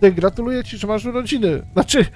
Gratuluję ci, że masz urodziny. Znaczy...